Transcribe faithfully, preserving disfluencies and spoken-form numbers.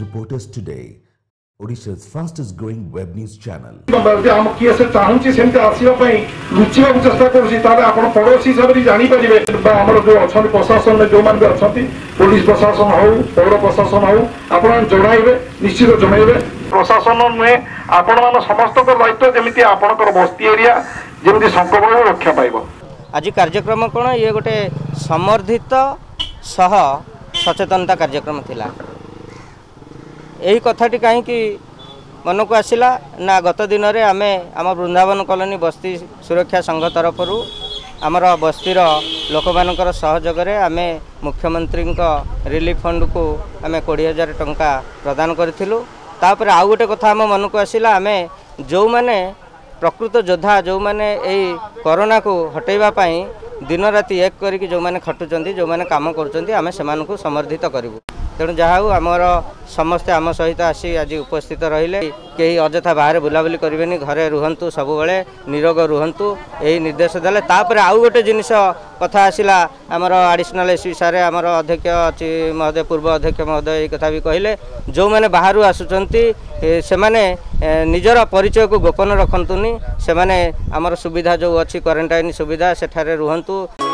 is Post Today, Odisha's fastest growing web news channel. प्रशासन नुहे आपण मान समस्त दायित्व जमी आपणकर बस्ती एरिया जमी संक्रमण रक्षा पाइब। आज कार्यक्रम कौन ये गोटे समर्थित सह सचेतनता कार्यक्रम थिला। यही कथाटी कहीं मन को आसला ना गत दिन में आम आम वृंदावन कॉलोनी बस्ती सुरक्षा संघ तरफ आमर बस्तीर लोक मानकर सहयोग रे आमे मुख्यमंत्री रिलीफ फंड को आम कोड़े हजार टंका प्रदान करूँ। तापर आउ गोटे कथा आम मन को आसला आम जो मैंने प्रकृत योद्धा जो मैंने कोरोना को हटेवाई दिन राति एक करी जो मैंने खटुचंदी जो मैंने काम करुचंदी आमे सेमानकु समर्थित करूँ। तेणु जहाँ आमर समस्ते आम सहित आसी आज उपस्थित रहिले। कहीं अजथा बाहर बुलाबुली करेनि, घरे रुहंतु, सबुबले निरोग रुहंतु यही निर्देश देले। तापर आउ गोटे जिनिष कथा आसिला आमर एडिशनल एसपी सारे आमर अध्यक्ष अच्छी महोदय पूर्व अध्यक्ष महोदय ये कथा भी कहले जो मैंने बाहर आसुचंती सेमाने निजर परिचय को गोपन रखंतुनी, सेमाने आमर सुविधा जो अच्छी क्वारंटाइन सुविधा सेठारे रुहंतु।